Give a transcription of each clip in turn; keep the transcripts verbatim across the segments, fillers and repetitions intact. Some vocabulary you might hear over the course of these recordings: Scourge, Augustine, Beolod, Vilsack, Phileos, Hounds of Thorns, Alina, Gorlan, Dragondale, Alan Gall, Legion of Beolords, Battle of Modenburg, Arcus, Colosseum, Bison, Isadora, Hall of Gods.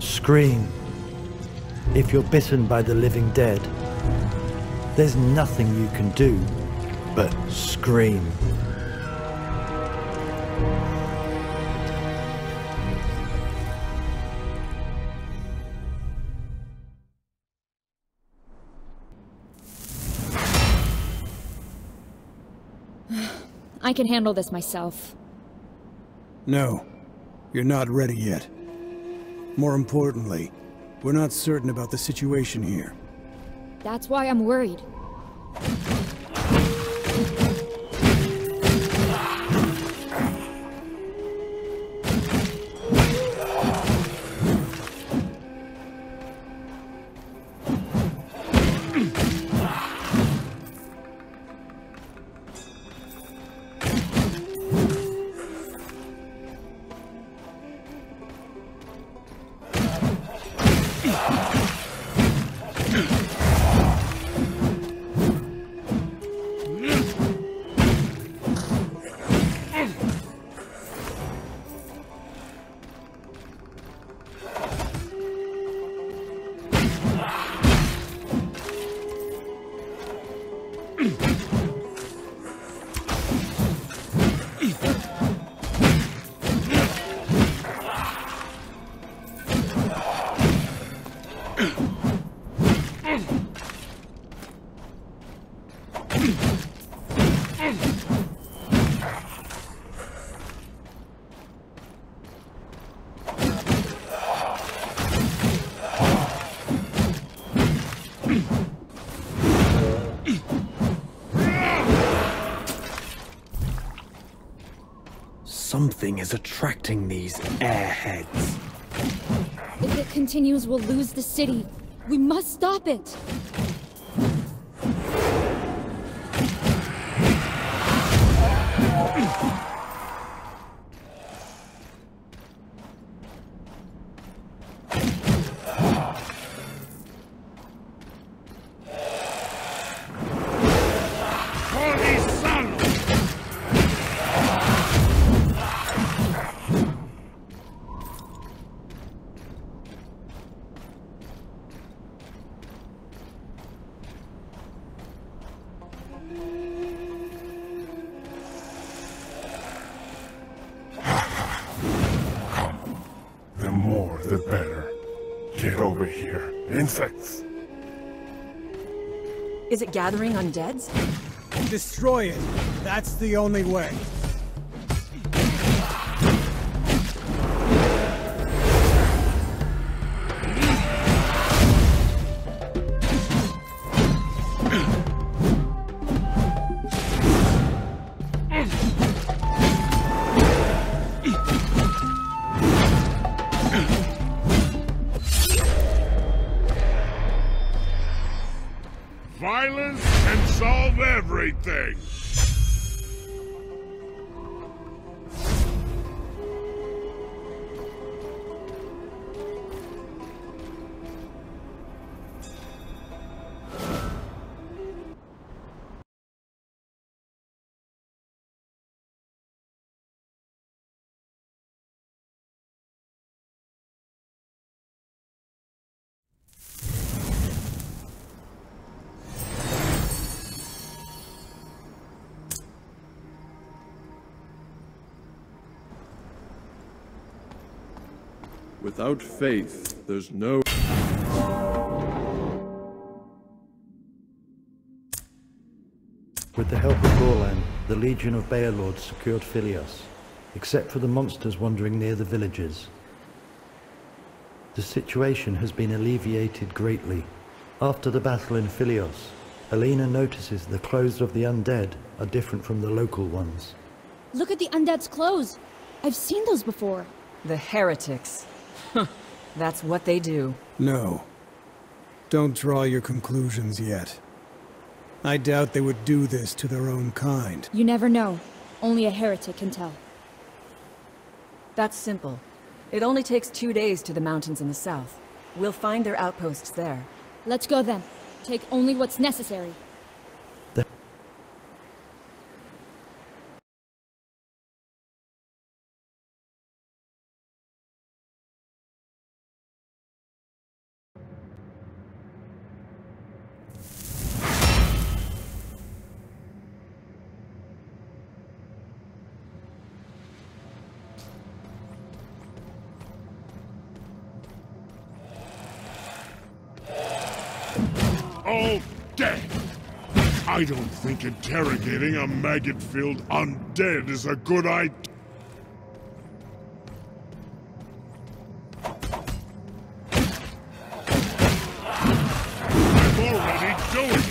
Scream. If you're bitten by the living dead, there's nothing you can do but scream. I can handle this myself. No, you're not ready yet. More importantly, we're not certain about the situation here. That's why I'm worried. Something is attracting these airheads. If it continues, we'll lose the city. We must stop it. Is it gathering undeads? Destroy it. That's the only way. Without faith, there's no... With the help of Gorlan, the Legion of Beolords secured Phileos, except for the monsters wandering near the villages. The situation has been alleviated greatly. After the battle in Phileos, Alina notices the clothes of the undead are different from the local ones. Look at the undead's clothes! I've seen those before! The heretics. That's what they do. No. Don't draw your conclusions yet. I doubt they would do this to their own kind. You never know. Only a heretic can tell. That's simple. It only takes two days to the mountains in the south. We'll find their outposts there. Let's go then. Take only what's necessary. all dead. I don't think interrogating a maggot-filled undead is a good idea. I'm already doing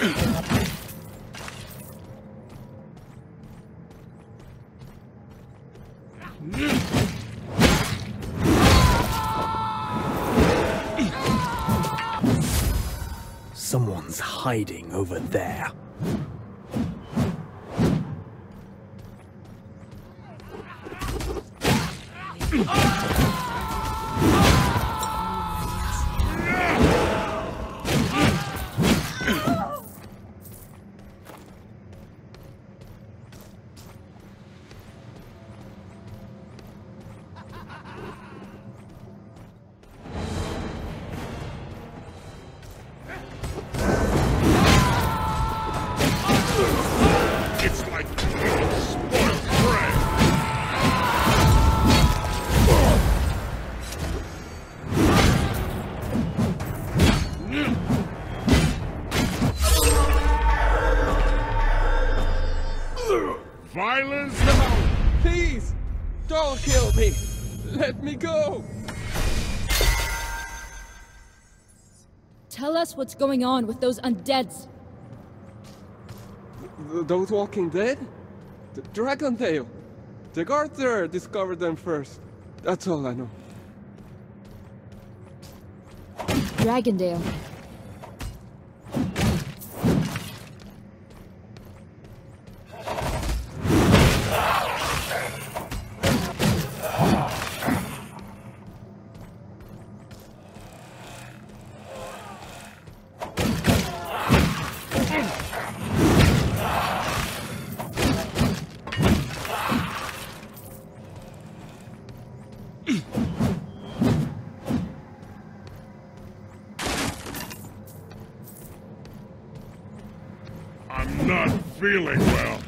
it. Someone's hiding over there. What's going on with those undeads? Th those walking dead? The Dragondale. The guard there discovered them first. That's all I know. Dragondale. Feeling well.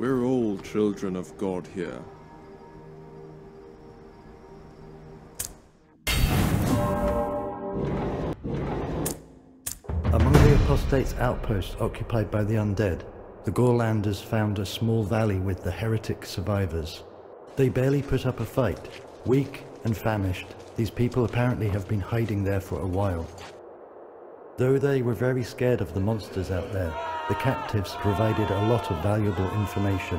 We're all children of God here. Among the apostates' outposts occupied by the undead, the Gorlanders found a small valley with the heretic survivors. They barely put up a fight. Weak and famished, these people apparently have been hiding there for a while. Though they were very scared of the monsters out there, the captives provided a lot of valuable information.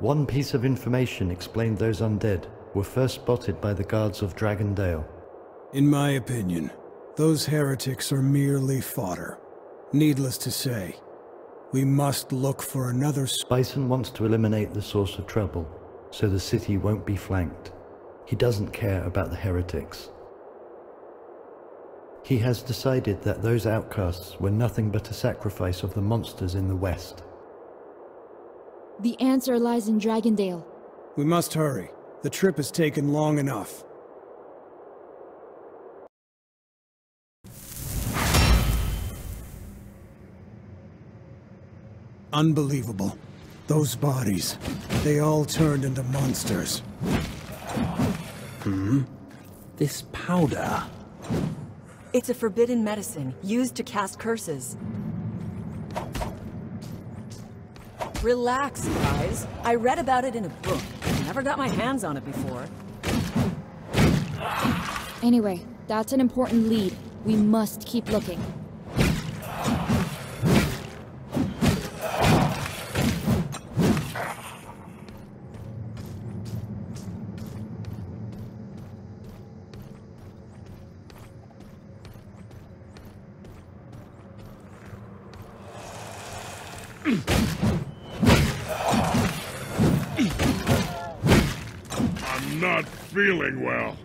One piece of information explained those undead were first spotted by the guards of Dragondale. In my opinion, those heretics are merely fodder. Needless to say, we must look for another... Bison wants to eliminate the source of trouble, so the city won't be flanked. He doesn't care about the heretics. He has decided that those outcasts were nothing but a sacrifice of the monsters in the West. The answer lies in Dragondale. We must hurry. The trip has taken long enough. Unbelievable. Those bodies, they all turned into monsters. Hmm? This powder... It's a forbidden medicine, used to cast curses. Relax, guys. I read about it in a book. Never got my hands on it before. Anyway, that's an important lead. We must keep looking. I'm not feeling well.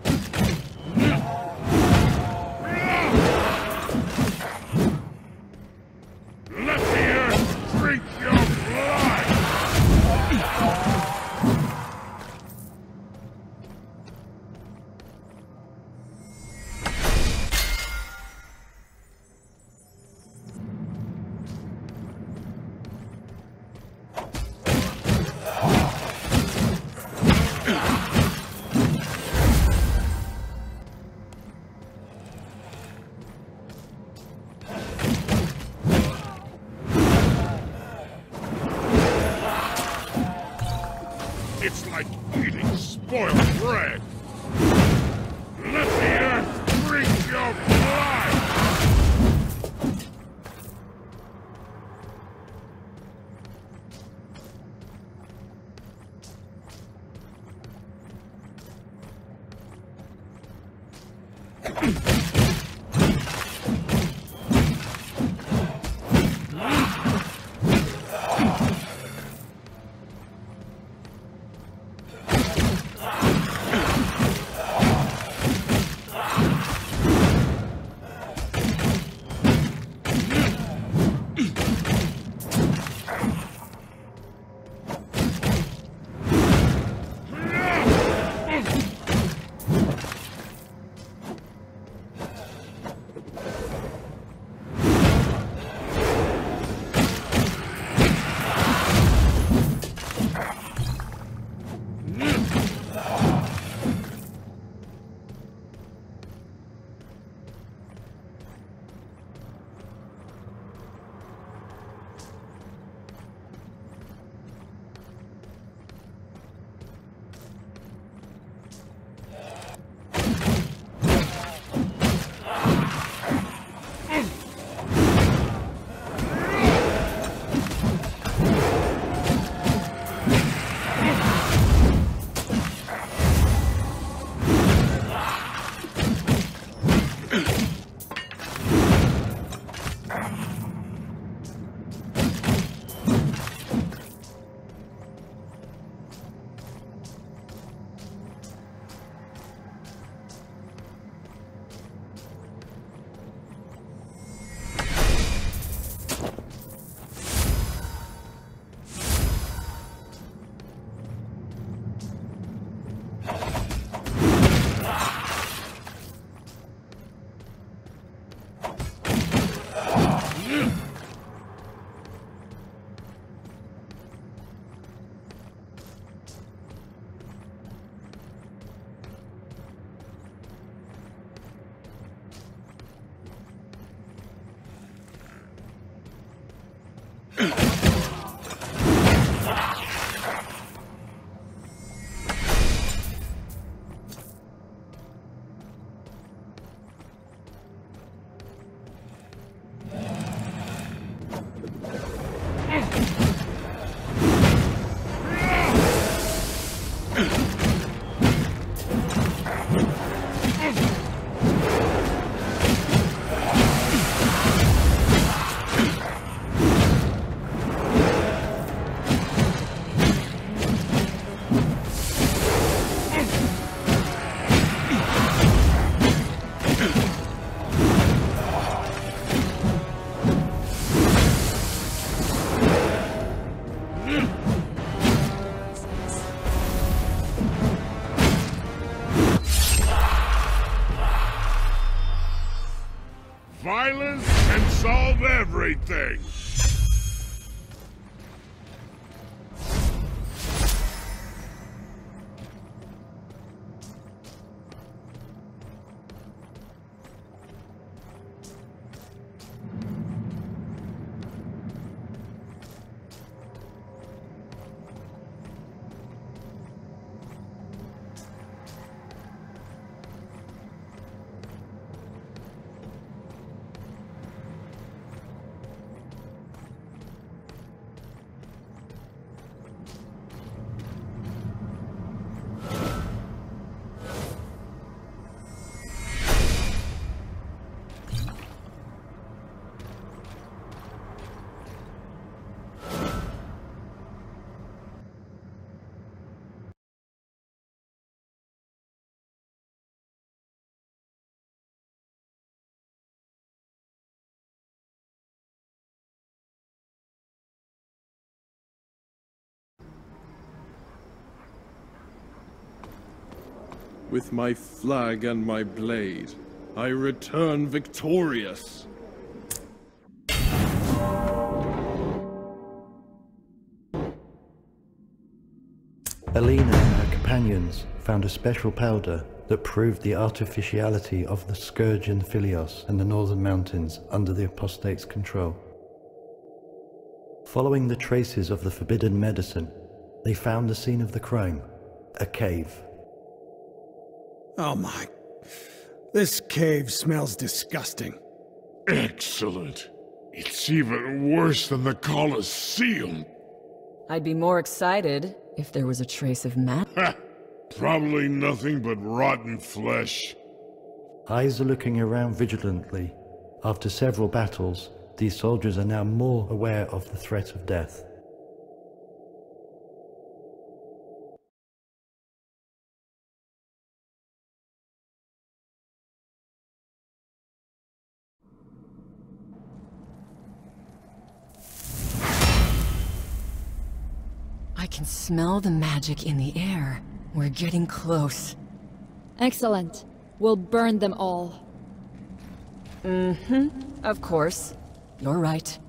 Violence can solve everything! With my flag and my blade, I return victorious. Alina and her companions found a special powder that proved the artificiality of the Scourge and Phileos and the northern mountains under the apostate's control. Following the traces of the forbidden medicine, they found the scene of the crime, a cave. Oh my... This cave smells disgusting. Excellent. It's even worse than the Colosseum. I'd be more excited if there was a trace of mat. Probably nothing but rotten flesh. Eyes are looking around vigilantly. After several battles, these soldiers are now more aware of the threat of death. I can smell the magic in the air. We're getting close. Excellent. We'll burn them all. Mm-hmm. Of course. You're right.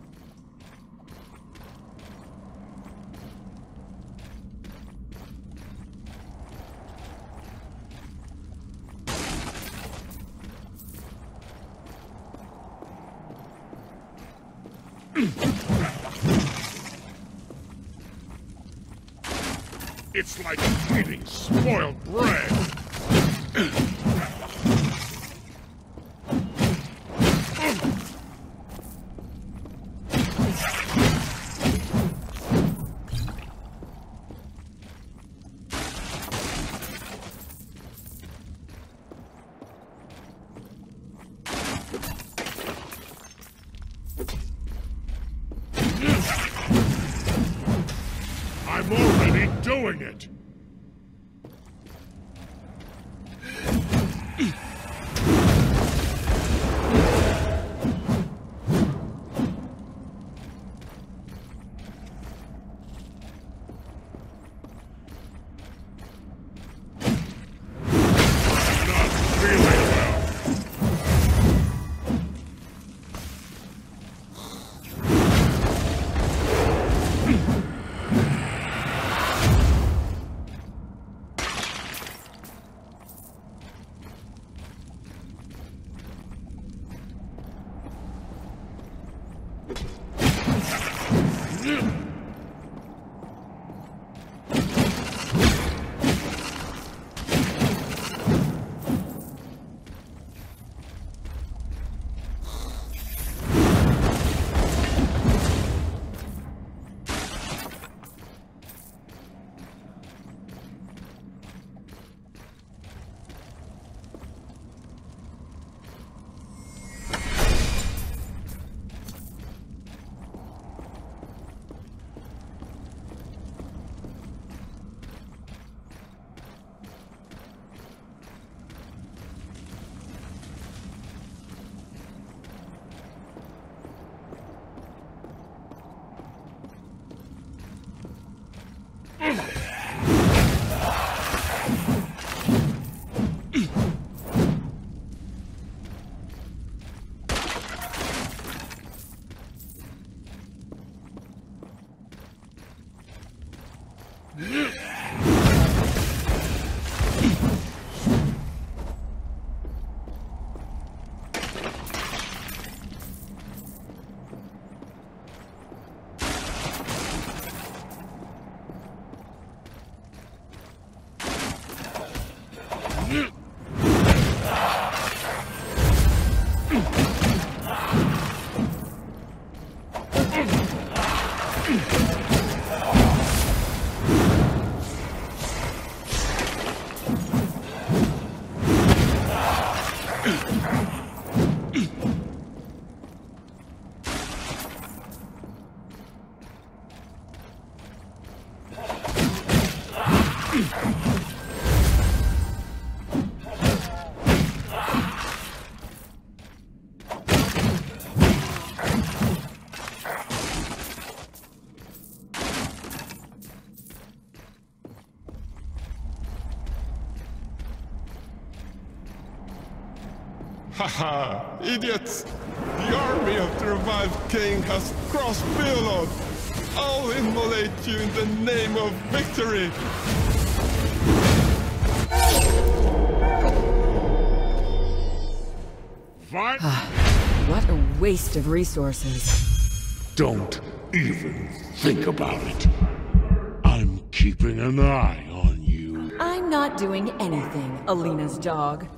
It's like eating spoiled bread. Haha, idiots! The army of the revived king has crossed Beolord! I'll immolate you in the name of victory! What? What a waste of resources. Don't even think about it. I'm keeping an eye on you. I'm not doing anything, Alina's dog.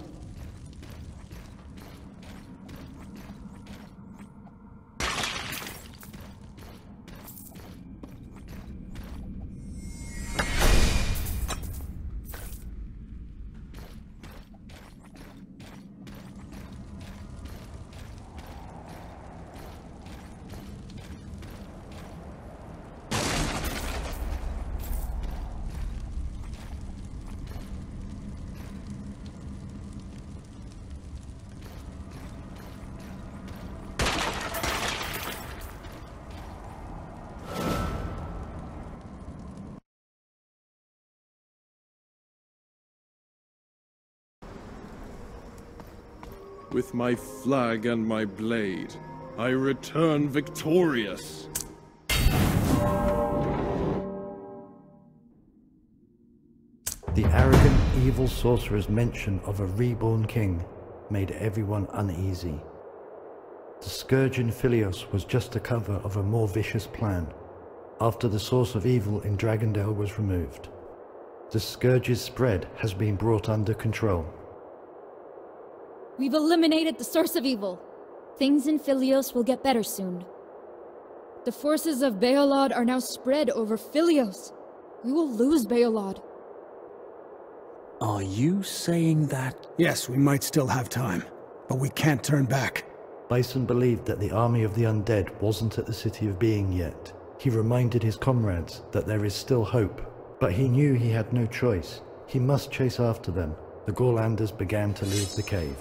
With my flag and my blade, I return victorious. The arrogant, evil sorcerer's mention of a reborn king made everyone uneasy. The Scourge in Phileos was just a cover of a more vicious plan, after the source of evil in Dragondale was removed. The Scourge's spread has been brought under control. We've eliminated the source of evil. Things in Phileos will get better soon. The forces of Beolod are now spread over Phileos. We will lose Beolod. Are you saying that? Yes, we might still have time, but we can't turn back. Bison believed that the army of the undead wasn't at the City of Being yet. He reminded his comrades that there is still hope, but he knew he had no choice. He must chase after them. The Gorlanders began to leave the cave.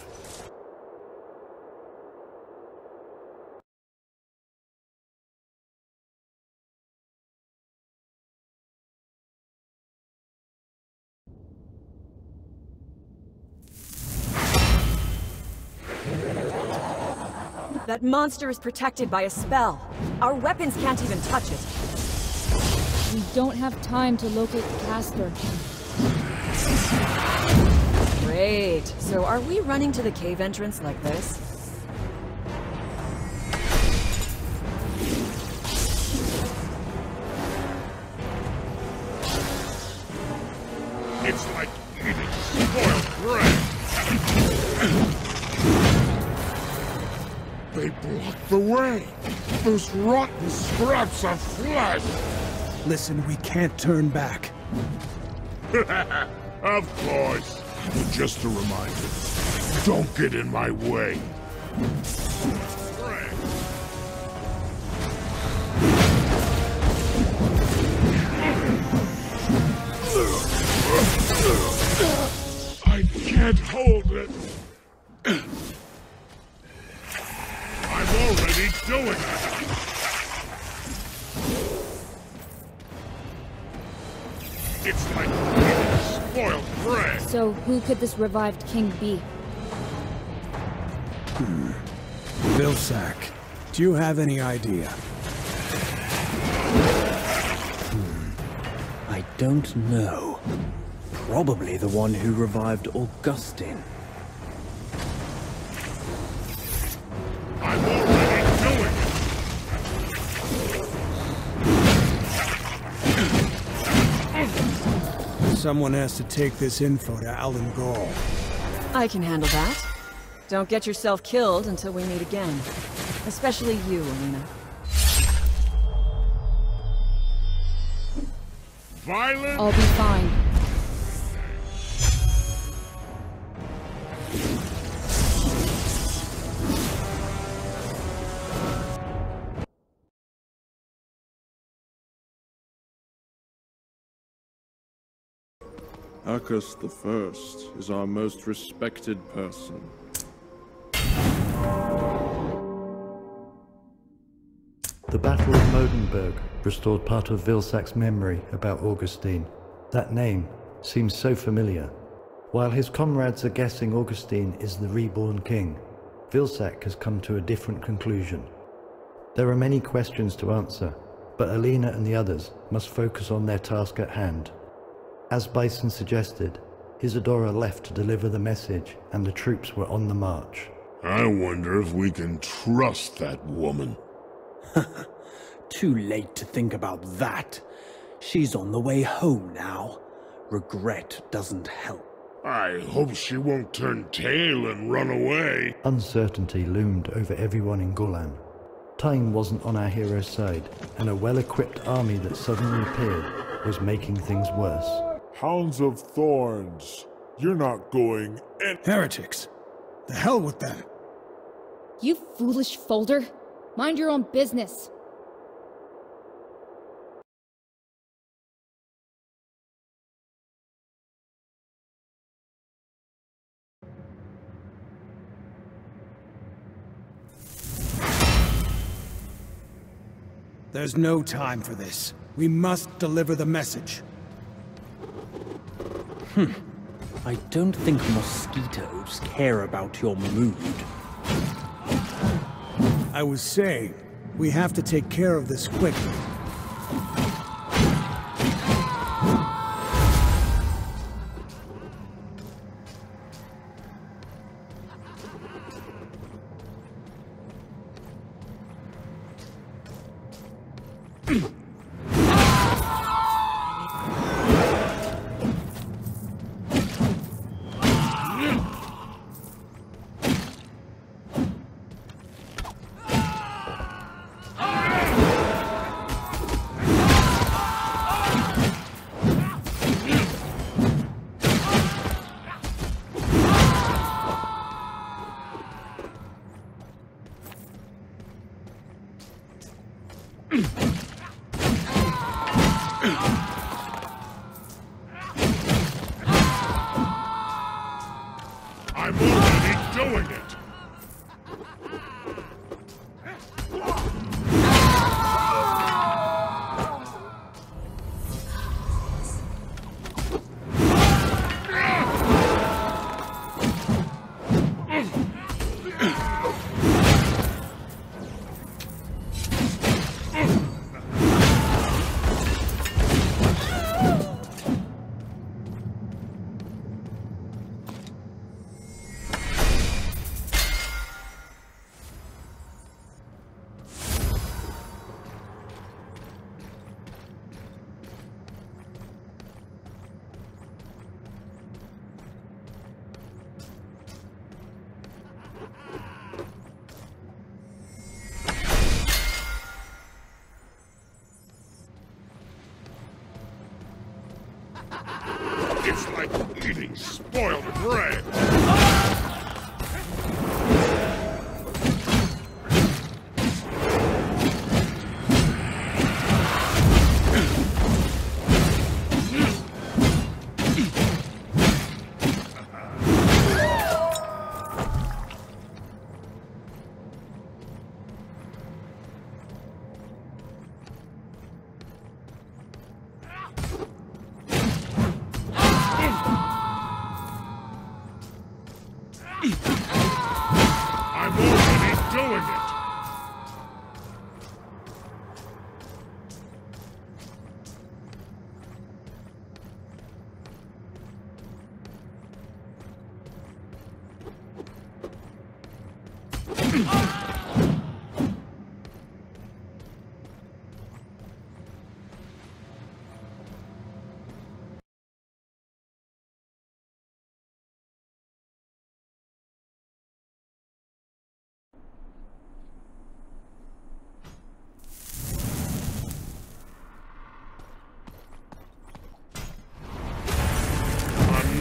That monster is protected by a spell. Our weapons can't even touch it. We don't have time to locate the caster. Great. So are we running to the cave entrance like this? It's like eating spoiled bread. They blocked the way. Those rotten scraps of flesh. Listen, we can't turn back. Of course. Just a reminder, don't get in my way. I can't hold it. I'm already doing it. It's like... So, who could this revived king be? Hmm. Vilsack, do you have any idea? Hmm. I don't know. Probably the one who revived Augustine. I'm already doing it! Someone has to take this info to Alan Gall. I can handle that. Don't get yourself killed until we meet again. Especially you, Alina. Violent? I'll be fine. Arcus the First is our most respected person. The Battle of Modenburg restored part of Vilsack's memory about Augustine. That name seems so familiar. While his comrades are guessing Augustine is the reborn king, Vilsack has come to a different conclusion. There are many questions to answer, but Alina and the others must focus on their task at hand. As Bison suggested, Isadora left to deliver the message, and the troops were on the march. I wonder if we can trust that woman. Too late to think about that. She's on the way home now. Regret doesn't help. I hope she won't turn tail and run away. Uncertainty loomed over everyone in Gorlan. Time wasn't on our hero's side, and a well-equipped army that suddenly appeared was making things worse. Hounds of Thorns, you're not going in- Heretics! The hell with them! You foolish folder! Mind your own business! There's no time for this. We must deliver the message. Hmm. I don't think mosquitoes care about your mood. I was saying, we have to take care of this quickly.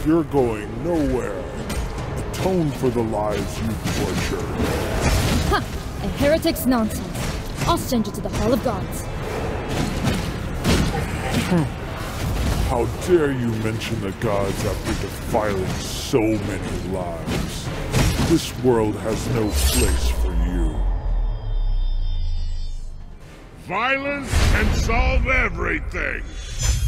You're going nowhere. Atone for the lives you tortured. Ha! A heretic's nonsense. I'll send you to the Hall of Gods. How dare you mention the gods after defiling so many lives? This world has no place for you. Violence can solve everything!